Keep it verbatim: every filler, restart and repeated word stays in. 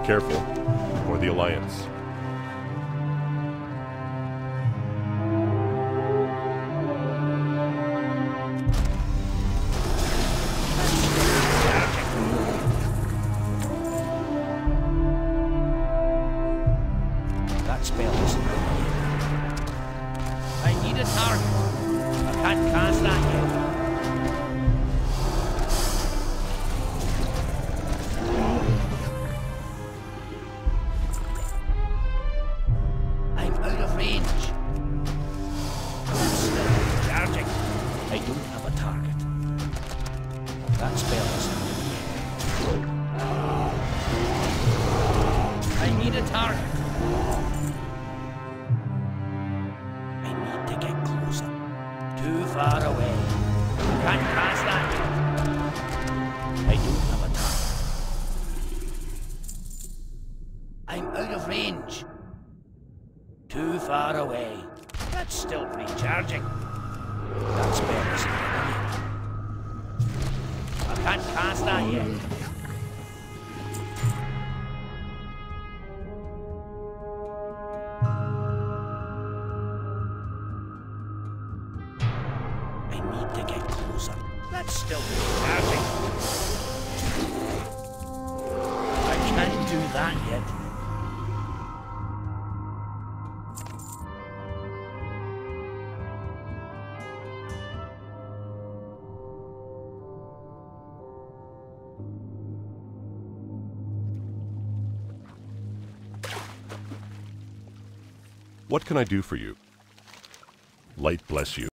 Be careful, or the Alliance. What can I do for you? Light bless you.